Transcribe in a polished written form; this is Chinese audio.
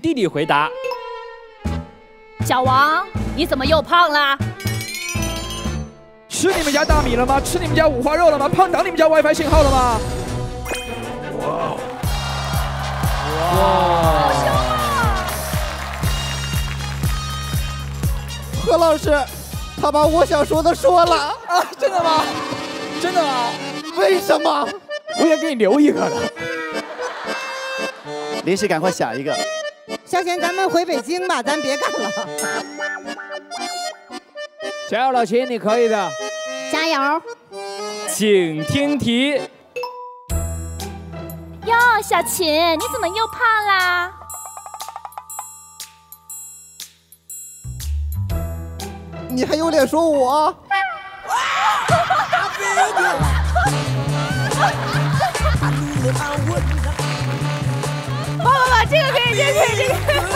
弟弟回答：“小王，你怎么又胖了？吃你们家大米了吗？吃你们家五花肉了吗？胖挡你们家 WiFi 信号了吗？”哇！好凶啊！何老师，他把我想说的说了啊！真的吗？真的吗？为什么？我也给你留一个了。临时赶快想一个。 小贤，咱们回北京吧，咱别干了。加油，老秦，你可以的。加油。请听题。哟，小秦，你怎么又胖啦？你还有脸说我？爸爸，这个可以，这个可以，这个。